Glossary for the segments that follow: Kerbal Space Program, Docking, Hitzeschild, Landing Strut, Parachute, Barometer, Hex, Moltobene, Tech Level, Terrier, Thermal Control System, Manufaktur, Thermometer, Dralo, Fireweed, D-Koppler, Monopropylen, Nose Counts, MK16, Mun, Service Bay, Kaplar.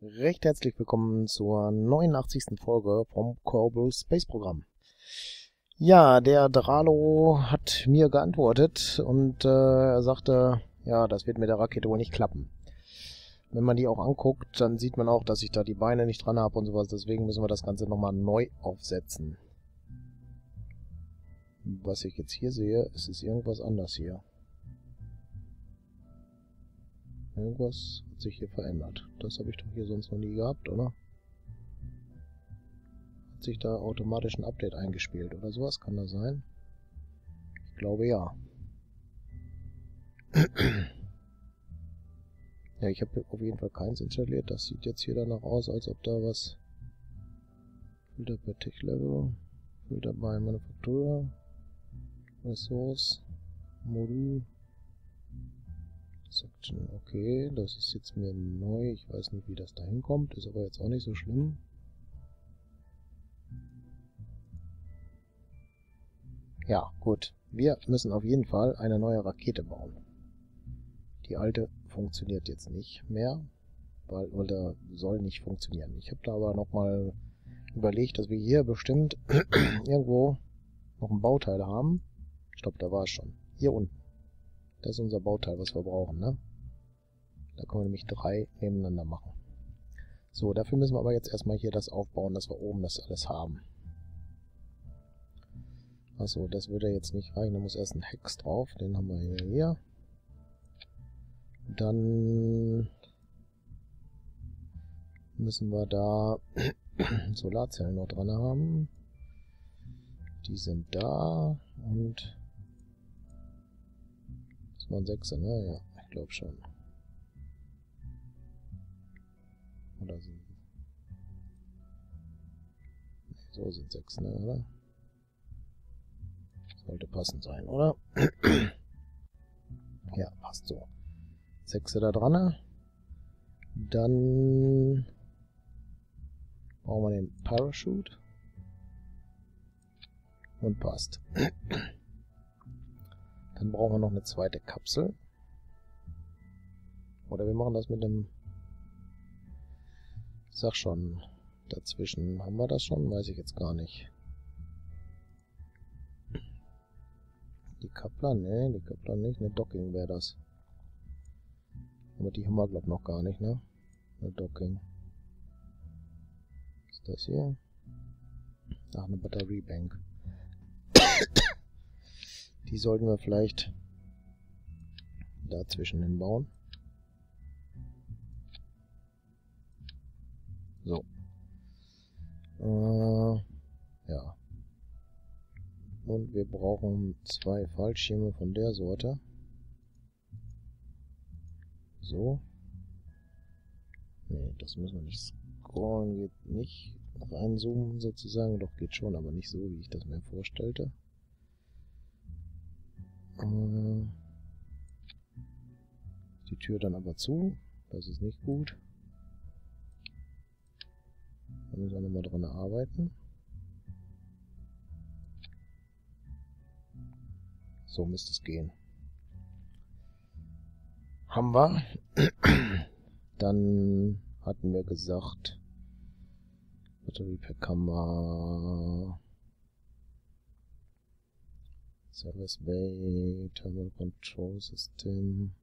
Recht herzlich willkommen zur 89. Folge vom Kerbal Space Program. Ja, der Dralo hat mir geantwortet und er sagte, ja, das wird mit der Rakete wohl nicht klappen. Wenn man die auch anguckt, dann sieht man auch, dass ich da die Beine nicht dran habe und sowas. Deswegen müssen wir das Ganze nochmal neu aufsetzen. Was ich jetzt hier sehe, es ist irgendwas anders hier. Irgendwas hat sich hier verändert. Das habe ich doch hier sonst noch nie gehabt, oder? Hat sich da automatisch ein Update eingespielt oder sowas? Kann das sein? Ich glaube ja. Ja, ich habe auf jeden Fall keins installiert. Das sieht jetzt hier danach aus, als ob da was... Filter bei Tech Level, Filter bei Manufaktur, Ressource, Modul... Section. Okay, das ist jetzt mir neu. Ich weiß nicht, wie das da hinkommt. Ist aber jetzt auch nicht so schlimm. Ja, gut. Wir müssen auf jeden Fall eine neue Rakete bauen. Die alte funktioniert jetzt nicht mehr, weil oder soll nicht funktionieren. Ich habe da aber nochmal überlegt, dass wir hier bestimmt irgendwo noch ein Bauteil haben. Ich glaube, da war es schon. Hier unten. Das ist unser Bauteil, was wir brauchen, ne? Da können wir nämlich 3 nebeneinander machen. So, dafür müssen wir aber jetzt erstmal hier das aufbauen, dass wir oben das alles haben. Achso, das würde jetzt nicht reichen. Da muss erst ein Hex drauf. Den haben wir hier. Dann müssen wir da Solarzellen noch dran haben. Die sind da und... Waren 6, ne? Ja, ich glaube schon. Oder sind... So sind 6, ne? Oder? Sollte passend sein, oder? Ja, passt so. 6 da dran, ne? Dann... brauchen wir den Parachute. Und passt. Dann brauchen wir noch eine zweite Kapsel. Oder wir machen das mit einem... Ich sag schon, dazwischen haben wir das schon, weiß ich jetzt gar nicht. Die Kaplar, ne, die Kaplar nicht, eine Docking wäre das. Aber die haben wir glaube ich noch gar nicht, ne? Eine Docking. Was ist das hier? Ach, eine Batteriebank. Die sollten wir vielleicht dazwischen hinbauen. So. Ja. Und wir brauchen 2 Fallschirme von der Sorte. So. Ne, das müssen wir nicht scrollen, geht nicht. Reinzoomen sozusagen, doch geht schon, aber nicht so, wie ich das mir vorstellte. Die Tür dann aber zu. Das ist nicht gut. Da müssen wir nochmal dran arbeiten. So müsste es gehen. Haben wir. Dann hatten wir gesagt, Batteriepack haben wir... Service Bay, Thermal Control System.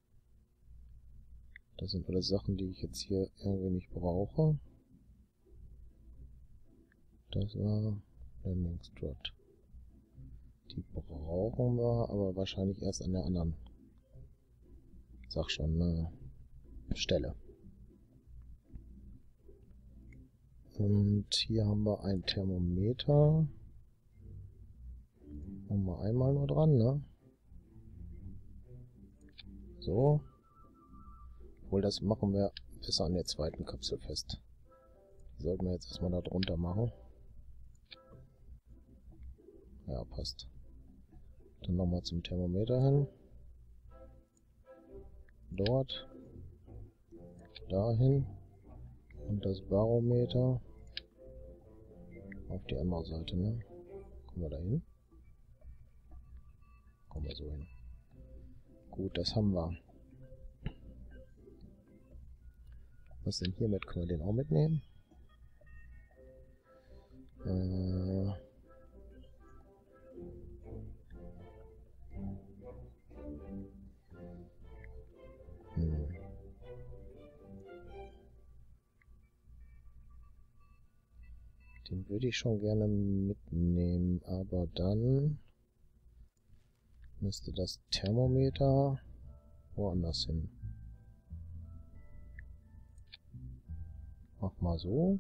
Das sind alle Sachen, die ich jetzt hier irgendwie nicht brauche. Das war Landing Strut. Die brauchen wir, aber wahrscheinlich erst an der anderen. Sag schon, Stelle. Und hier haben wir ein Thermometer. Machen wir einmal nur dran, ne? So. Obwohl, das machen wir besser an der zweiten Kapsel fest. Die sollten wir jetzt erstmal da drunter machen. Ja, passt. Dann nochmal zum Thermometer hin. Dort. Dahin. Und das Barometer. Auf die andere Seite, ne? Kommen wir da hin. Kommen wir so hin. Gut, das haben wir. Was denn hier mit? Können wir den auch mitnehmen? Den würde ich schon gerne mitnehmen, aber dann müsste das Thermometer woanders hin. Mach mal so.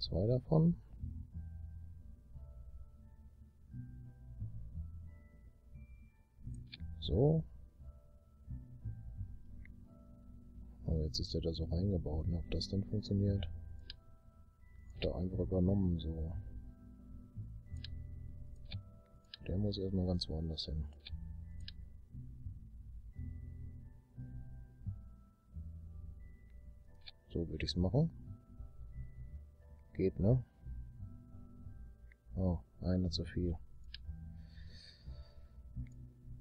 2 davon. So. Oh, jetzt ist der da so reingebaut. Und ob das dann funktioniert? Da einfach übernommen, so. Der muss erstmal ganz woanders hin. So würde ich es machen. Geht, ne? Oh, einer zu viel.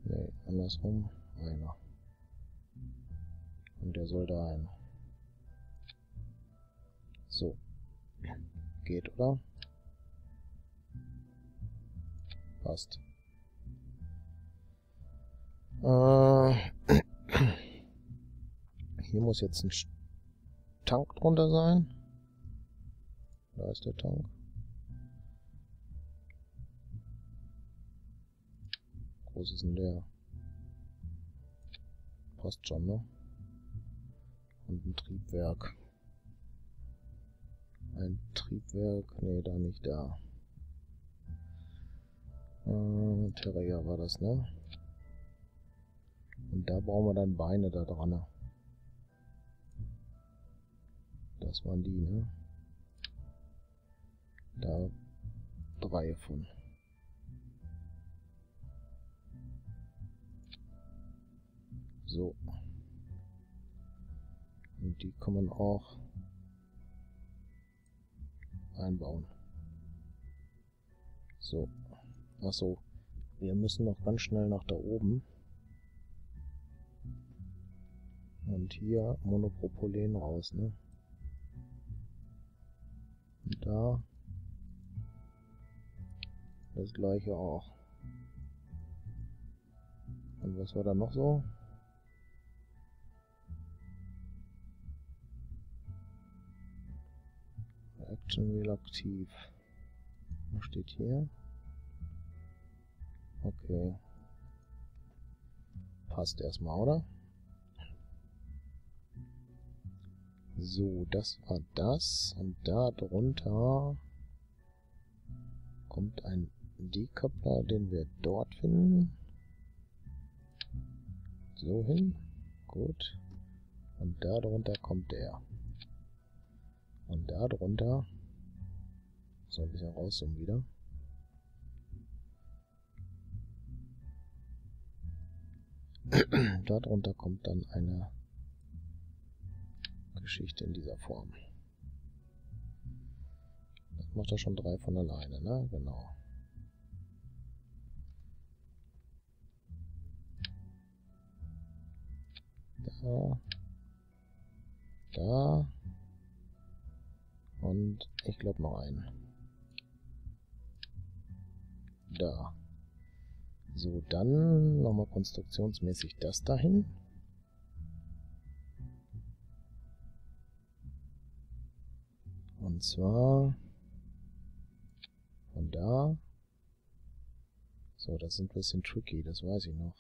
Ne, andersrum. Einer. Und der soll da ein. So. Geht, oder? Passt. Hier muss jetzt ein Tank drunter sein. Da ist der Tank. Groß ist denn der? Passt schon, ne? Und ein Triebwerk. Ein Triebwerk, ne, da nicht da. Terrier war das, ne? Und da brauchen wir dann Beine da dran. Ne? Das waren die, ne? Da 3 von. So. Und die kann man auch einbauen. So. Achso, wir müssen noch ganz schnell nach da oben. Und hier Monopropylen raus, ne? Und da das gleiche auch. Und was war da noch so? Action Wheel aktiv. Was steht hier? Okay. Passt erstmal, oder? So, das war das. Und da drunter kommt ein D-Koppler, den wir dort finden. So hin. Gut. Und da drunter kommt der. Und da drunter. So ein bisschen rauszoomen wieder. Darunter kommt dann eine Geschichte in dieser Form. Das macht er schon 3 von alleine, ne? Genau. Da. Da. Und ich glaube noch einen. Da. So, dann nochmal konstruktionsmäßig das dahin. Und zwar von da. So, das ist ein bisschen tricky, das weiß ich noch.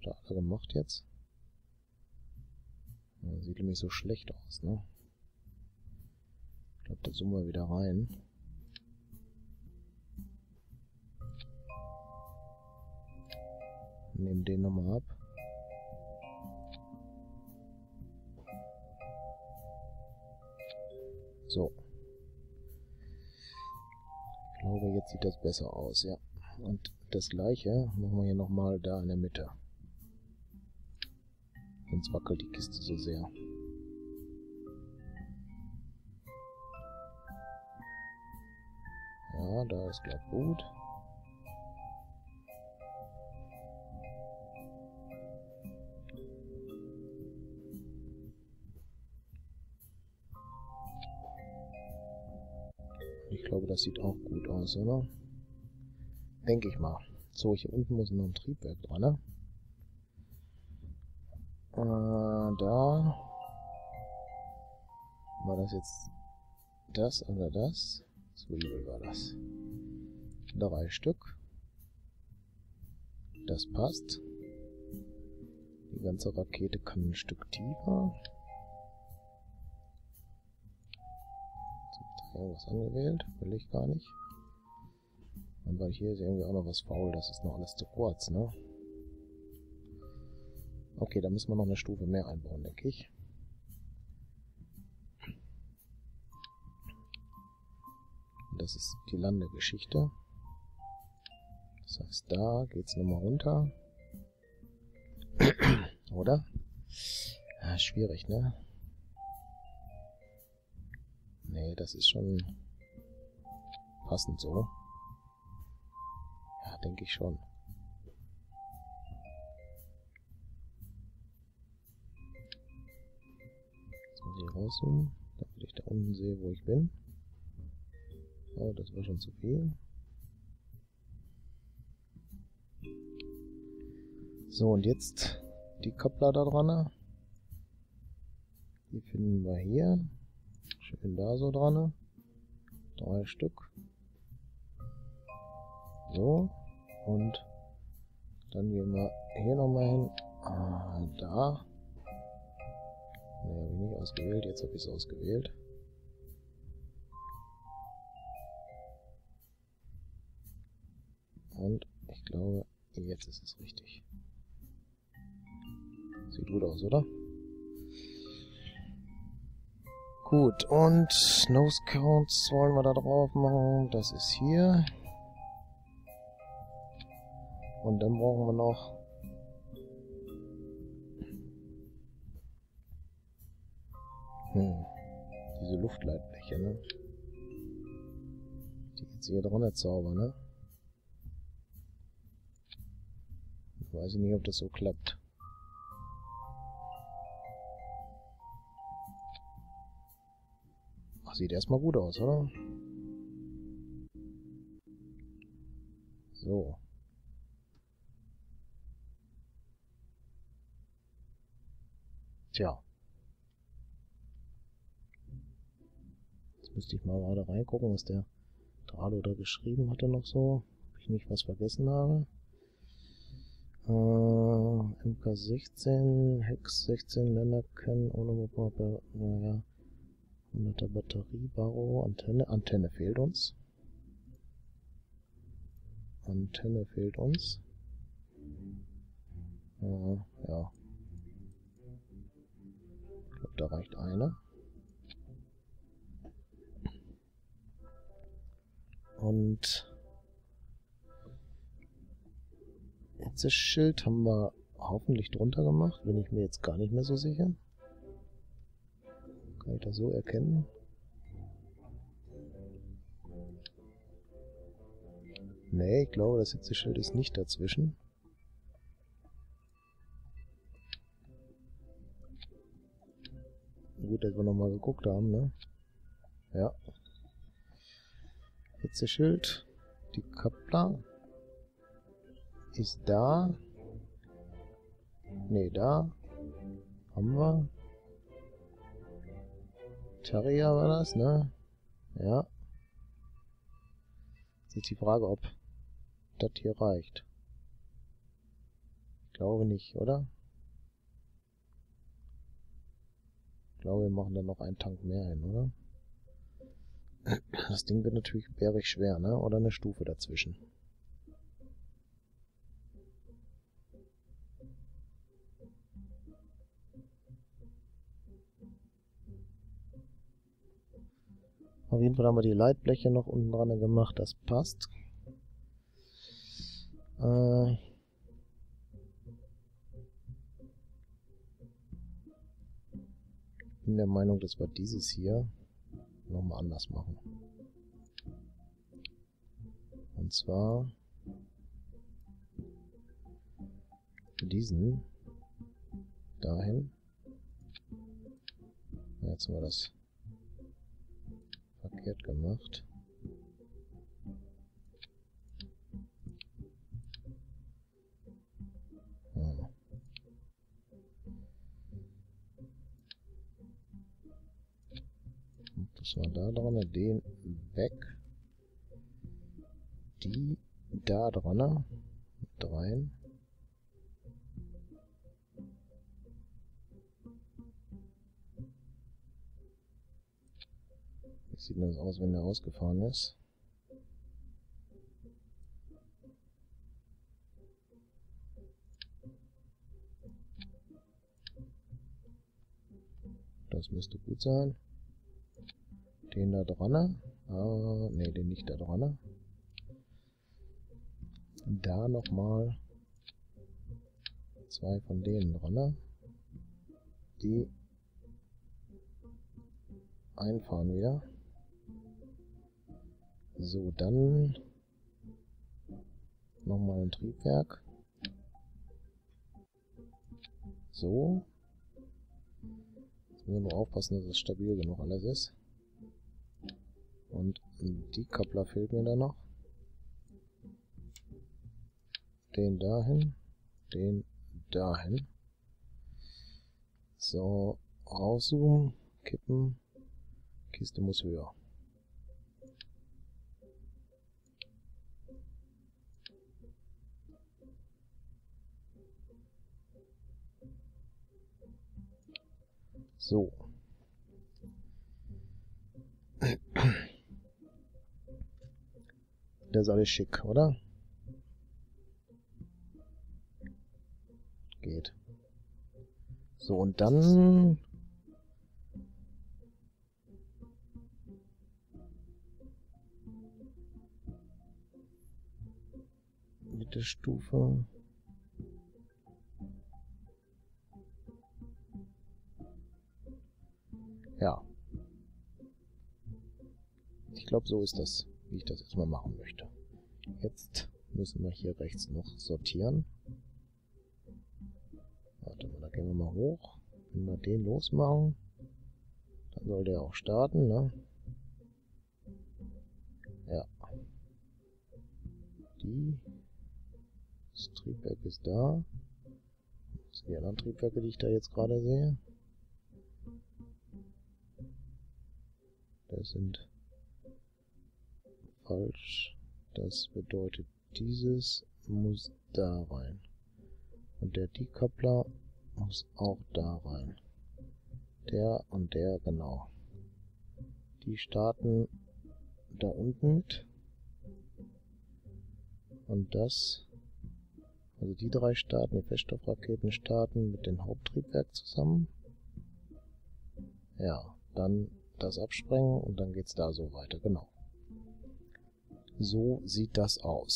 Hat er alle gemacht jetzt? Das sieht nämlich so schlecht aus, ne? Ich glaube, da zoomen wir wieder rein. Nehmen den nochmal ab. So. Ich glaube, jetzt sieht das besser aus, ja. Und das gleiche machen wir hier nochmal da in der Mitte. Sonst wackelt die Kiste so sehr. Ja, da ist glaube ich gut. glaube, das sieht auch gut aus, oder? Denke ich mal. So, hier unten muss noch ein Triebwerk dran, ne? Da. War das jetzt das oder das? So, hier war das. 3 Stück. Das passt. Die ganze Rakete kann ein Stück tiefer. Jetzt habe ich da irgendwas angewählt. Will ich gar nicht. Und weil hier ist irgendwie auch noch was faul. Das ist noch alles zu kurz, ne? Okay, da müssen wir noch eine Stufe mehr einbauen, denke ich. Das ist die Landegeschichte. Das heißt, da geht's nochmal runter. Oder? Ja, schwierig, ne? Nee, das ist schon passend so. Ja, denke ich schon. Jetzt muss ich rauszoomen, damit ich da unten sehe, wo ich bin. Oh, das war schon zu viel. So, und jetzt die Kaplar da dran. Die finden wir hier. Schön da so dran. 3 Stück. So. Und dann gehen wir hier nochmal hin. Ah, da. Ne, habe ich nicht ausgewählt. Jetzt habe ich es ausgewählt. Und ich glaube, jetzt ist es richtig. Sieht gut aus, oder? Gut, und Nose Counts wollen wir da drauf machen. Das ist hier. Und dann brauchen wir noch... diese Luftleitbleche, ne? Die jetzt hier drunter zaubern, ne? Ich weiß nicht, ob das so klappt. Ach, sieht erstmal gut aus, oder? So. Tja. Jetzt müsste ich mal gerade reingucken, was der Dralo da geschrieben hatte noch so. Ob ich nicht was vergessen habe. MK16, Hex 16, Länder kennen, ohne Monopropylen, naja, 100er Batterie, Baro, Antenne, Antenne fehlt uns, ja, ich glaube, da reicht eine, und Hitzeschild haben wir hoffentlich drunter gemacht, bin ich mir jetzt gar nicht mehr so sicher. Kann ich das so erkennen? Ne, ich glaube, das Hitzeschild ist nicht dazwischen. Gut, dass wir nochmal geguckt haben, ne? Ja. Hitzeschild, die Kaplar. Ist da. Ne, da. Haben wir. Terrier war das, ne? Ja. Jetzt ist die Frage, ob das hier reicht. Ich glaube nicht, oder? Ich glaube, wir machen da noch einen Tank mehr hin, oder? Das Ding wird natürlich bärig schwer, ne? Oder eine Stufe dazwischen. Auf jeden Fall haben wir die Leitbleche noch unten dran gemacht, das passt. Ich bin der Meinung, dass wir dieses hier nochmal anders machen. Und zwar diesen dahin. Jetzt haben wir das verkehrt gemacht. So, da dran, den weg. Die da dran. Mit rein. Wie sieht das aus, wenn der rausgefahren ist? Das müsste gut sein. Den da dran. Ah, ne, den nicht da dran. Da nochmal zwei von denen dran. Die einfahren wieder. So, dann nochmal ein Triebwerk. So. Müssen wir nur aufpassen, dass es stabil genug alles ist. Und die Kaplar fehlt mir da noch. Den dahin, den dahin. So, rauszoomen, kippen. Kiste muss höher. So. Das ist alles schick, oder? Geht. So, und dann... mit der Stufe... Ja. Ich glaube, so ist das, wie ich das jetzt mal machen möchte. Jetzt müssen wir hier rechts noch sortieren. Warte mal, da gehen wir mal hoch. Wenn wir den losmachen, dann soll der auch starten, ne? Ja. Die. Das Triebwerk ist da. Das sind die anderen Triebwerke, die ich da jetzt gerade sehe. Das sind falsch. Das bedeutet, dieses muss da rein. Und der D-Koppler muss auch da rein. Der und der, genau. Die starten da unten mit. Und das, also die drei starten, die Feststoffraketen starten mit dem Haupttriebwerk zusammen. Ja, dann... das absprengen und dann geht es da so weiter, genau. So sieht das aus.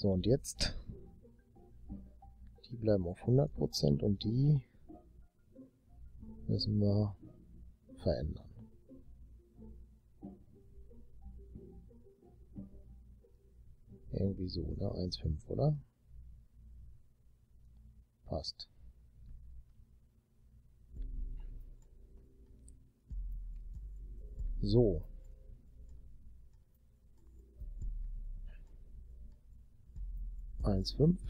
So, und jetzt, die bleiben auf 100% und die müssen wir verändern. Irgendwie so, ne? 1,5, oder? Passt. So. Eins, fünf.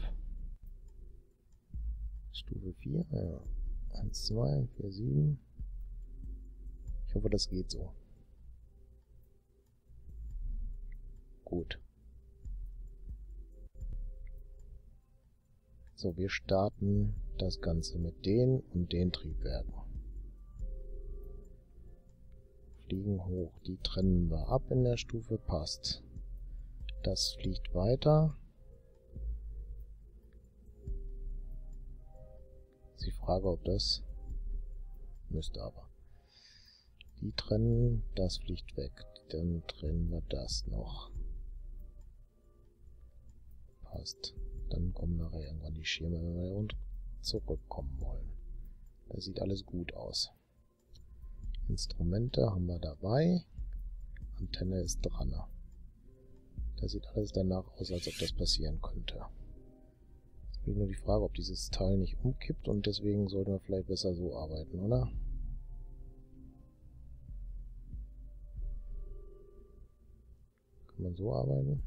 Stufe 4. Ja. 1, 2, 4, 7. Ich hoffe, das geht so. Gut. So, wir starten das Ganze mit den und den Triebwerken. Fliegen hoch. Die trennen wir ab in der Stufe. Passt. Das fliegt weiter. Ist die Frage, ob das... müsste aber. Die trennen. Das fliegt weg. Dann trennen wir das noch. Passt. Dann kommen nachher irgendwann die Schirme, wenn wir hier zurückkommen wollen. Das sieht alles gut aus. Instrumente haben wir dabei. Antenne ist dran. Das sieht alles danach aus, als ob das passieren könnte. Jetzt bin ich nur die Frage, ob dieses Teil nicht umkippt und deswegen sollten wir vielleicht besser so arbeiten, oder? Kann man so arbeiten?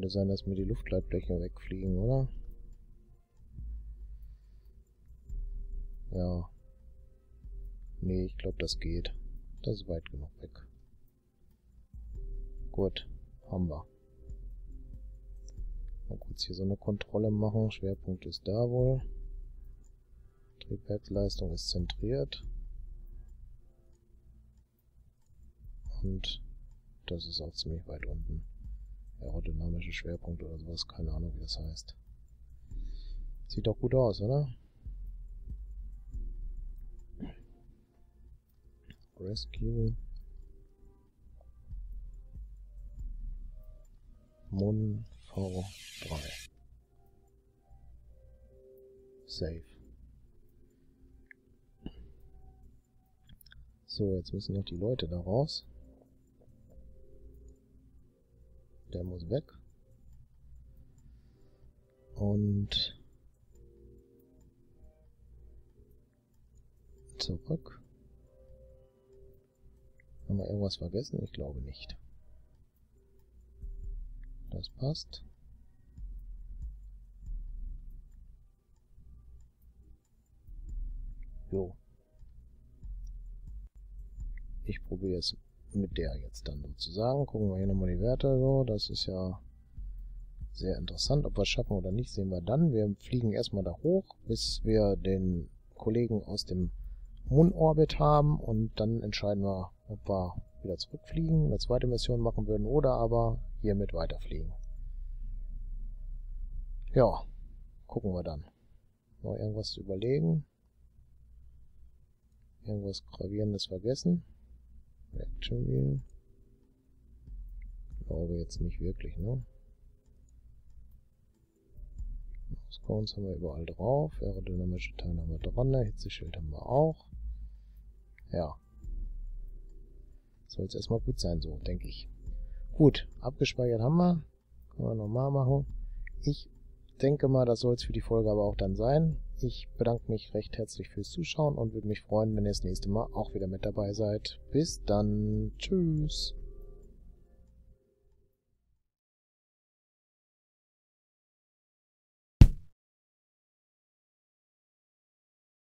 Könnte sein, dass mir die Luftleitbleche wegfliegen, oder? Ja. Nee, ich glaube, das geht. Das ist weit genug weg. Gut, haben wir. Mal kurz hier so eine Kontrolle machen. Schwerpunkt ist da wohl. Triebwerksleistung ist zentriert. Und das ist auch ziemlich weit unten. Aerodynamischer Schwerpunkt oder sowas, keine Ahnung, wie das heißt. Sieht doch gut aus, oder? Rescue. Mun V3. Safe. So, jetzt müssen noch die Leute da raus. Der muss weg. Und zurück. Haben wir irgendwas vergessen? Ich glaube nicht. Das passt. Jo. Ich probiere es mit der jetzt dann sozusagen. Gucken wir hier nochmal die Werte so. Das ist ja sehr interessant. Ob wir es schaffen oder nicht, sehen wir dann. Wir fliegen erstmal da hoch, bis wir den Kollegen aus dem Mun-Orbit haben. Und dann entscheiden wir, ob wir wieder zurückfliegen, eine zweite Mission machen würden oder aber hiermit weiterfliegen. Ja, gucken wir dann. Noch irgendwas zu überlegen. Irgendwas Gravierendes vergessen. Action Wheel. Glaube jetzt nicht wirklich, ne? Nose Counts haben wir überall drauf. Aerodynamische Teile haben wir dran. Hitzeschild haben wir auch. Ja. Soll jetzt erstmal gut sein, so, denke ich. Gut, abgespeichert haben wir. Können wir nochmal machen. Ich denke mal, das soll es für die Folge aber auch dann sein. Ich bedanke mich recht herzlich fürs Zuschauen und würde mich freuen, wenn ihr das nächste Mal auch wieder mit dabei seid. Bis dann. Tschüss.